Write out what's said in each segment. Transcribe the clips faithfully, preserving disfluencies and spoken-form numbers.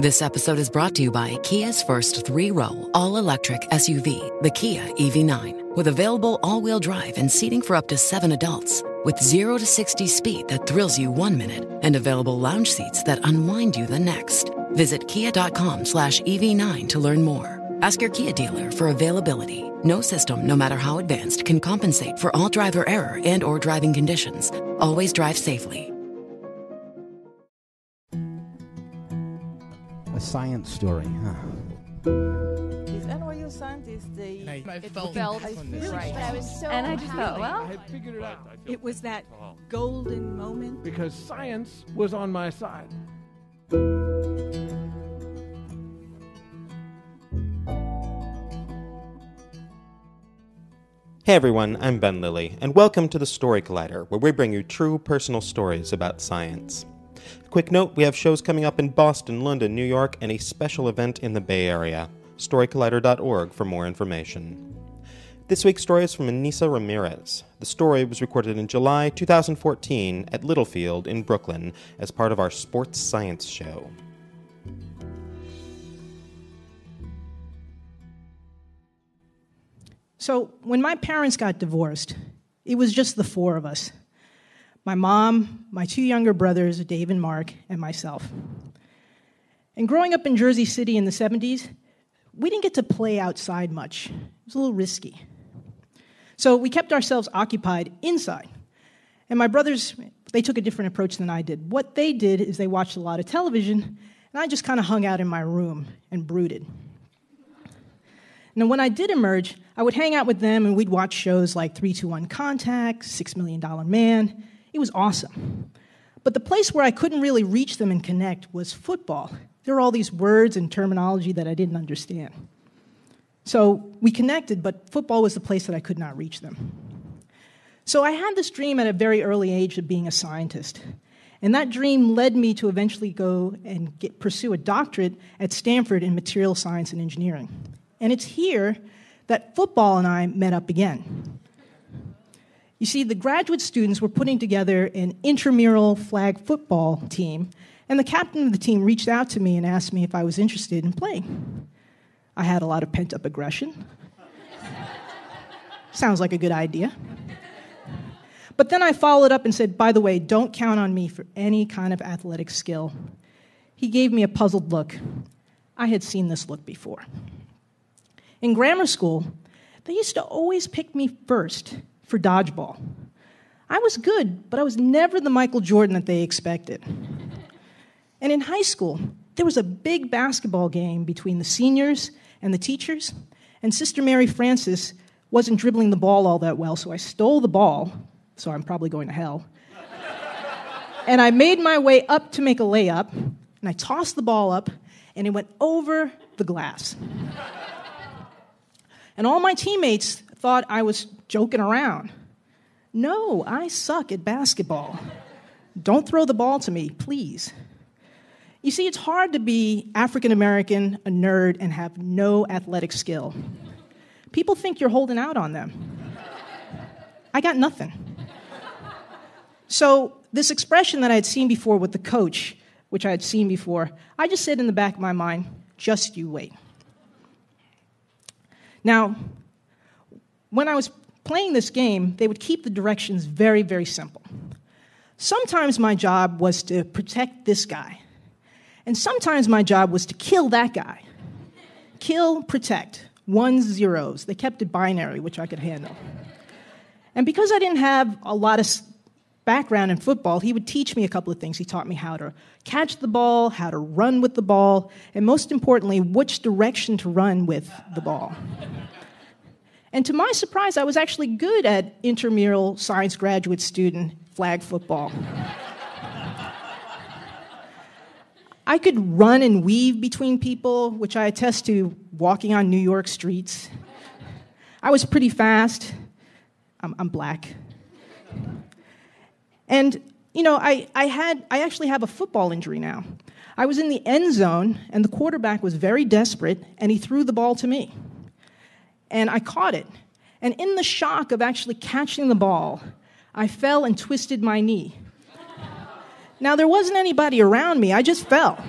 This episode is brought to you by Kia's first three-row, all-electric S U V, the Kia E V nine. With available all-wheel drive and seating for up to seven adults. With zero to sixty speed that thrills you one minute and available lounge seats that unwind you the next. Visit kia.com slash E V nine to learn more. Ask your Kia dealer for availability. No system, no matter how advanced, can compensate for all driver error and or driving conditions. Always drive safely. A science story, huh? These N Y U scientists, they I, it felt, felt I really right. But I was so and I just thought, well, I had figured it out. It was that golden moment. Because science was on my side. Hey everyone, I'm Ben Lilly, and welcome to the Story Collider, where we bring you true personal stories about science. A quick note, we have shows coming up in Boston, London, New York, and a special event in the Bay Area. story collider dot org for more information. This week's story is from Ainissa Ramirez. The story was recorded in July twenty fourteen at Littlefield in Brooklyn as part of our Sports Science Show. So when my parents got divorced, it was just the four of us. My mom, my two younger brothers, Dave and Mark, and myself. And growing up in Jersey City in the seventies, we didn't get to play outside much. It was a little risky. So we kept ourselves occupied inside. And my brothers, they took a different approach than I did. What they did is they watched a lot of television, and I just kind of hung out in my room and brooded. Now, when I did emerge, I would hang out with them, and we'd watch shows like three two one Contact, six million dollar man. It was awesome. But the place where I couldn't really reach them and connect was football. There were all these words and terminology that I didn't understand. So we connected, but football was the place that I could not reach them. So I had this dream at a very early age of being a scientist. And that dream led me to eventually go and get, pursue a doctorate at Stanford in material science and engineering. And it's here that football and I met up again. You see, the graduate students were putting together an intramural flag football team, and the captain of the team reached out to me and asked me if I was interested in playing. I had a lot of pent-up aggression. Sounds like a good idea. But then I followed up and said, by the way, don't count on me for any kind of athletic skill. He gave me a puzzled look. I had seen this look before. In grammar school, they used to always pick me first for dodgeball. I was good, but I was never the Michael Jordan that they expected. And in high school, there was a big basketball game between the seniors and the teachers, and Sister Mary Frances wasn't dribbling the ball all that well, so I stole the ball, so I'm probably going to hell, and I made my way up to make a layup, and I tossed the ball up, and it went over the glass. And all my teammates thought I was joking around. No, I suck at basketball. Don't throw the ball to me, please. You see, it's hard to be African American, a nerd, and have no athletic skill. People think you're holding out on them. I got nothing. So this expression that I had seen before with the coach, which I had seen before, I just said in the back of my mind, just you wait. Now, when I was playing this game, they would keep the directions very, very simple. Sometimes my job was to protect this guy. And sometimes my job was to kill that guy. Kill, protect, ones, zeros. They kept it binary, which I could handle. And because I didn't have a lot of background in football, he would teach me a couple of things. He taught me how to catch the ball, how to run with the ball, and most importantly, which direction to run with the ball. And to my surprise, I was actually good at intramural science graduate student flag football. I could run and weave between people, which I attest to walking on New York streets. I was pretty fast. I'm, I'm black. And, you know, I, I, had, I actually have a football injury now. I was in the end zone, and the quarterback was very desperate, and he threw the ball to me. And I caught it. And in the shock of actually catching the ball, I fell and twisted my knee. Now, there wasn't anybody around me. I just fell.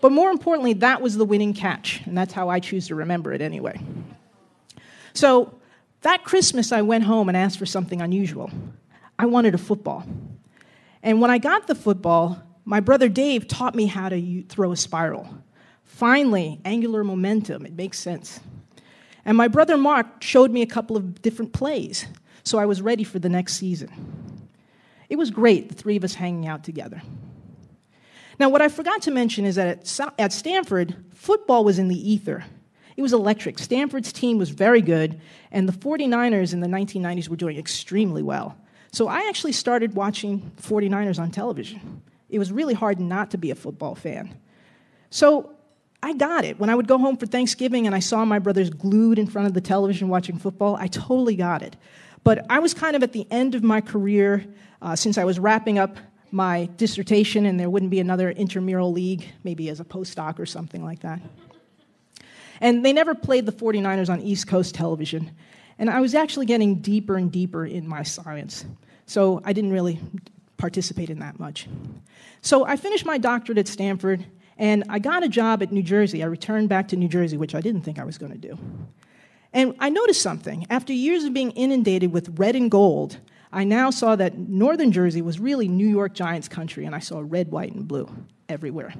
But more importantly, that was the winning catch, and that's how I choose to remember it anyway. So that Christmas, I went home and asked for something unusual. I wanted a football. And when I got the football, my brother Dave taught me how to throw a spiral. Finally, angular momentum, it makes sense. And my brother Mark showed me a couple of different plays, so I was ready for the next season. It was great, the three of us hanging out together. Now, what I forgot to mention is that at Stanford, football was in the ether. It was electric. Stanford's team was very good, and the forty-niners in the nineteen nineties were doing extremely well. So I actually started watching forty-niners on television. It was really hard not to be a football fan. So I got it. When I would go home for Thanksgiving and I saw my brothers glued in front of the television watching football, I totally got it. But I was kind of at the end of my career, uh, since I was wrapping up my dissertation, and there wouldn't be another intramural league, maybe as a postdoc or something like that. And they never played the forty-niners on East Coast television. And I was actually getting deeper and deeper in my science. So I didn't really participate in that much. So I finished my doctorate at Stanford, and I got a job at New Jersey. I returned back to New Jersey, which I didn't think I was going to do. And I noticed something. After years of being inundated with red and gold, I now saw that northern Jersey was really New York Giants country, and I saw red, white, and blue everywhere.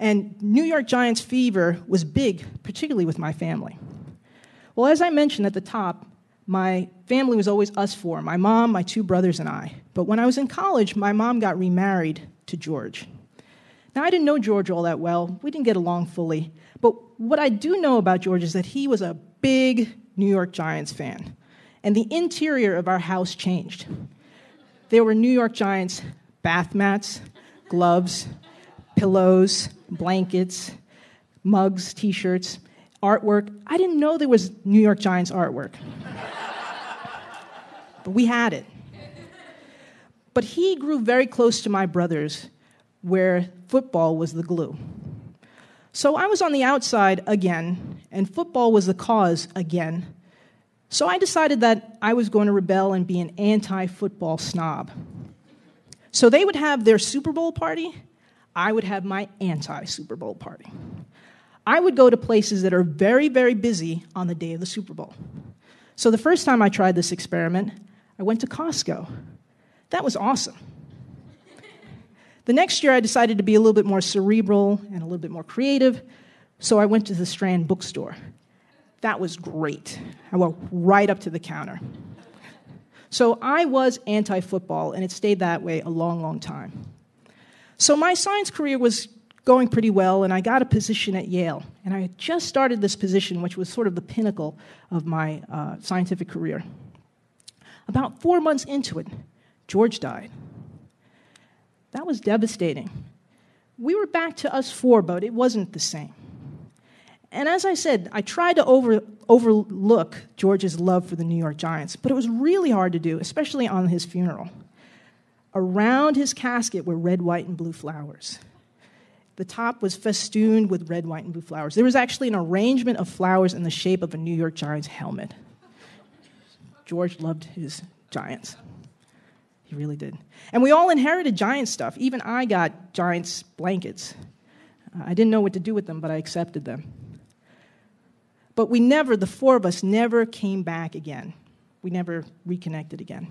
And New York Giants fever was big, particularly with my family. Well, as I mentioned at the top, my family was always us four, my mom, my two brothers, and I. But when I was in college, my mom got remarried to George. Now, I didn't know George all that well. We didn't get along fully. But what I do know about George is that he was a big New York Giants fan. And the interior of our house changed. There were New York Giants bath mats, gloves, pillows, blankets, mugs, T-shirts, artwork. I didn't know there was New York Giants artwork. But we had it. But he grew very close to my brothers, where football was the glue. So I was on the outside again, and football was the cause again. So I decided that I was going to rebel and be an anti-football snob. So they would have their Super Bowl party. I would have my anti-Super Bowl party. I would go to places that are very, very busy on the day of the Super Bowl. So the first time I tried this experiment, I went to Costco. That was awesome. The next year, I decided to be a little bit more cerebral and a little bit more creative, so I went to the Strand bookstore. That was great. I walked right up to the counter. So I was anti-football, and it stayed that way a long, long time. So my science career was going pretty well, and I got a position at Yale. And I had just started this position, which was sort of the pinnacle of my uh, scientific career. About four months into it, George died. That was devastating. We were back to us four, but it wasn't the same. And as I said, I tried to over, overlook George's love for the New York Giants, but it was really hard to do, especially on his funeral. Around his casket were red, white, and blue flowers. The top was festooned with red, white, and blue flowers. There was actually an arrangement of flowers in the shape of a New York Giants helmet. George loved his Giants. He really did. And we all inherited Giants stuff. Even I got Giants blankets. Uh, I didn't know what to do with them, but I accepted them. But we never, the four of us, never came back again. We never reconnected again.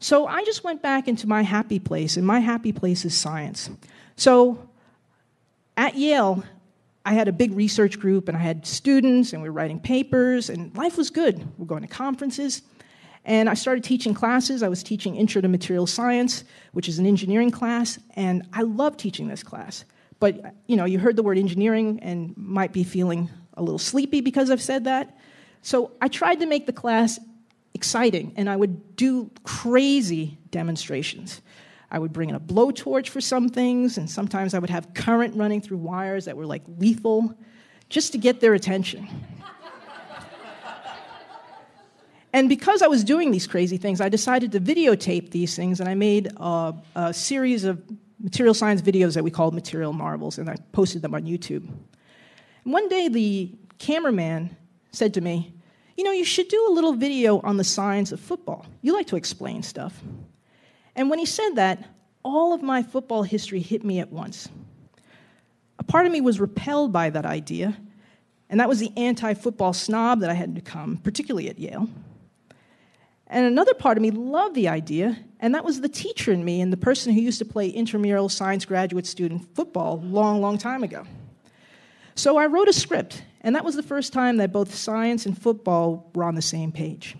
So I just went back into my happy place, and my happy place is science. So at Yale, I had a big research group, and I had students, and we were writing papers, and life was good. We were going to conferences, and I started teaching classes. I was teaching Intro to Materials Science, which is an engineering class, and I loved teaching this class. But, you know, you heard the word engineering and might be feeling a little sleepy because I've said that. So I tried to make the class exciting, and I would do crazy demonstrations. I would bring in a blowtorch for some things, and sometimes I would have current running through wires that were, like, lethal, just to get their attention. And because I was doing these crazy things, I decided to videotape these things, and I made a, a series of material science videos that we called Material Marvels, and I posted them on YouTube. One day, the cameraman said to me, you know, you should do a little video on the science of football. You like to explain stuff. And when he said that, all of my football history hit me at once. part of me was repelled by that idea, and that was the anti-football snob that I had become, particularly at Yale. And another part of me loved the idea, and that was the teacher in me and the person who used to play intramural science graduate student football long, long time ago. So I wrote a script, and that was the first time that both science and football were on the same page.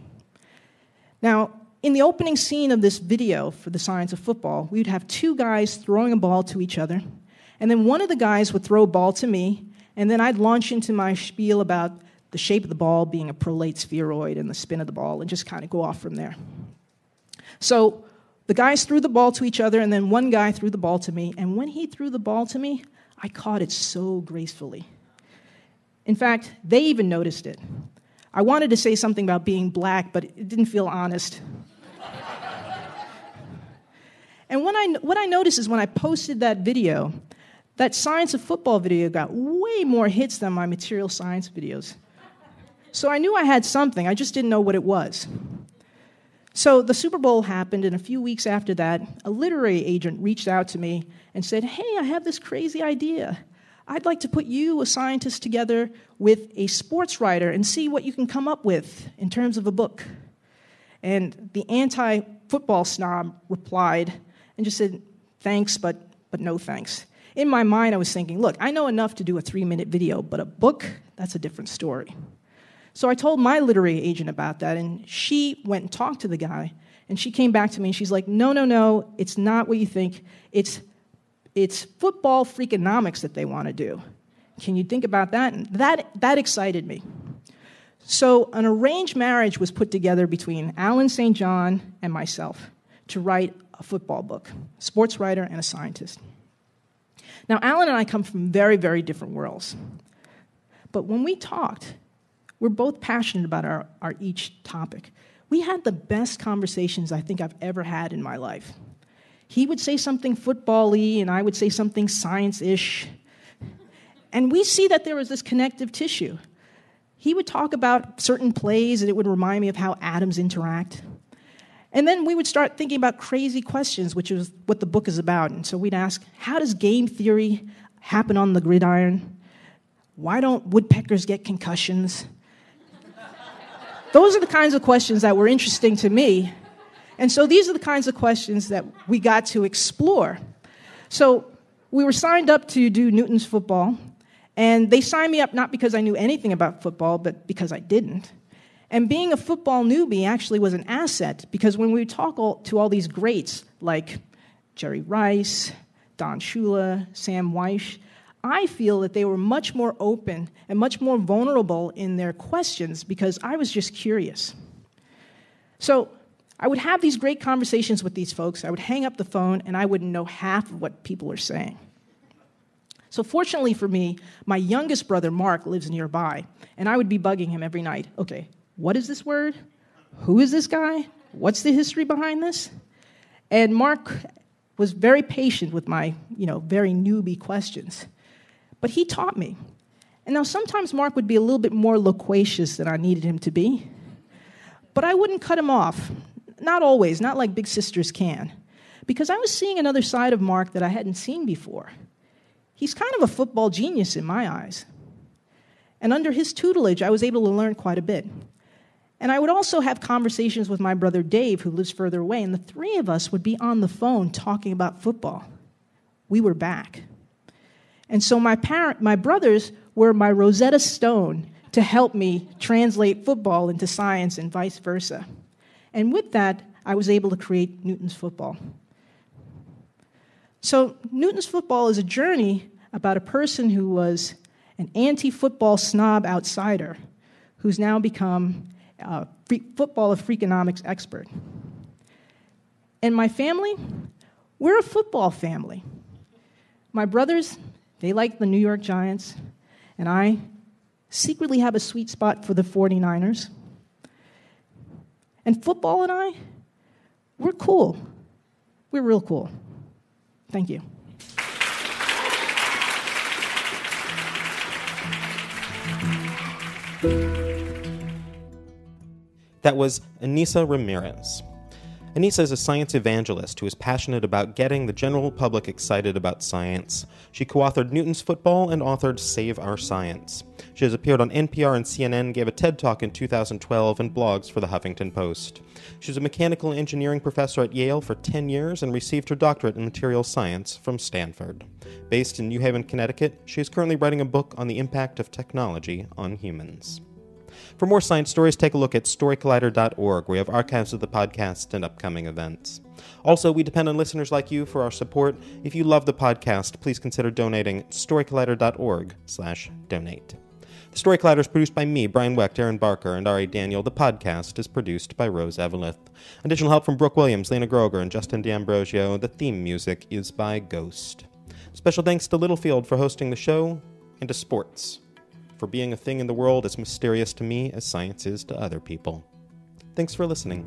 Now, in the opening scene of this video for the science of football, we'd have two guys throwing a ball to each other, and then one of the guys would throw a ball to me, and then I'd launch into my spiel about the shape of the ball being a prolate spheroid and the spin of the ball, and just kind of go off from there. So the guys threw the ball to each other, and then one guy threw the ball to me, and when he threw the ball to me, I caught it so gracefully. In fact, they even noticed it. I wanted to say something about being black, but it didn't feel honest. And when I, what I noticed is when I posted that video, that science of football video got way more hits than my material science videos. So I knew I had something, I just didn't know what it was. So the Super Bowl happened, and a few weeks after that, a literary agent reached out to me and said, "Hey, I have this crazy idea. I'd like to put you, a scientist, together with a sports writer and see what you can come up with in terms of a book." And the anti-football snob replied and just said, "Thanks, but, but no thanks." In my mind, I was thinking, look, I know enough to do a three-minute video, but a book, that's a different story. So I told my literary agent about that, and she went and talked to the guy, and she came back to me, and she's like, no, no, no, it's not what you think. It's, it's football Freakonomics that they want to do. Can you think about that? And that, that excited me. So an arranged marriage was put together between Alan Saint John and myself to write a football book, a sports writer and a scientist. Now, Alan and I come from very, very different worlds. But when we talked, we're both passionate about our, our each topic. We had the best conversations I think I've ever had in my life. He would say something football-y, and I would say something science-ish. And we see that there was this connective tissue. He would talk about certain plays, and it would remind me of how atoms interact. And then we would start thinking about crazy questions, which is what the book is about. And so we'd ask, how does game theory happen on the gridiron? Why don't woodpeckers get concussions? Those are the kinds of questions that were interesting to me. And so these are the kinds of questions that we got to explore. So we were signed up to do Newton's Football. And they signed me up not because I knew anything about football, but because I didn't. And being a football newbie actually was an asset, because when we would talk all, to all these greats like Jerry Rice, Don Shula, Sam Wyche, I feel that they were much more open and much more vulnerable in their questions because I was just curious. So I would have these great conversations with these folks. I would hang up the phone, and I wouldn't know half of what people are saying. So fortunately for me, my youngest brother, Mark, lives nearby, and I would be bugging him every night. Okay, what is this word? Who is this guy? What's the history behind this? And Mark was very patient with my, you know, very newbie questions. But he taught me. And now sometimes Mark would be a little bit more loquacious than I needed him to be. But I wouldn't cut him off. Not always, not like big sisters can. Because I was seeing another side of Mark that I hadn't seen before. He's kind of a football genius in my eyes. And under his tutelage, I was able to learn quite a bit. And I would also have conversations with my brother Dave, who lives further away, and the three of us would be on the phone talking about football. We were back. And so my parent, my brothers were my Rosetta Stone to help me translate football into science and vice versa. And with that, I was able to create Newton's Football. So Newton's Football is a journey about a person who was an anti-football snob outsider who's now become a free football of Freakonomics expert. And my family, we're a football family. My brothers, they like the New York Giants, and I secretly have a sweet spot for the forty-niners. And football and I, we're cool. We're real cool. Thank you. That was Ainissa Ramirez. Ainissa is a science evangelist who is passionate about getting the general public excited about science. She co-authored Newton's Football and authored Save Our Science. She has appeared on N P R and C N N, gave a TED Talk in two thousand twelve, and blogs for the Huffington Post. She was a mechanical engineering professor at Yale for ten years and received her doctorate in materials science from Stanford. Based in New Haven, Connecticut, she is currently writing a book on the impact of technology on humans. For more science stories, take a look at story collider dot org, where we have archives of the podcast and upcoming events. Also, we depend on listeners like you for our support. If you love the podcast, please consider donating at story collider dot org slash donate. The Story Collider is produced by me, Brian Wecht, Aaron Barker, and Ari Daniel. The podcast is produced by Rose Eveleth. Additional help from Brooke Williams, Lena Groger, and Justin D'Ambrosio. The theme music is by Ghost. Special thanks to Littlefield for hosting the show, and to sports for being a thing in the world as mysterious to me as science is to other people. Thanks for listening.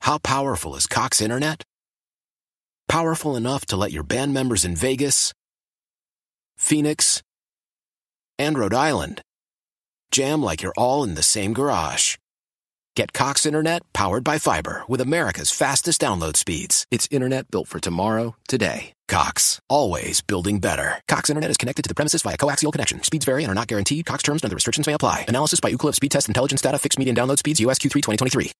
How powerful is Cox Internet? Powerful enough to let your band members in Vegas, Phoenix, and Rhode Island jam like you're all in the same garage. Get Cox Internet powered by fiber with America's fastest download speeds. It's internet built for tomorrow, today. Cox, always building better. Cox Internet is connected to the premises via coaxial connection. Speeds vary and are not guaranteed. Cox terms and other restrictions may apply. Analysis by Ookla Speedtest Intelligence data. Fixed median download speeds. U S Q three twenty twenty-three.